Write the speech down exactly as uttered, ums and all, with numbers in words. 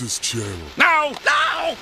Justice Channel. No! No!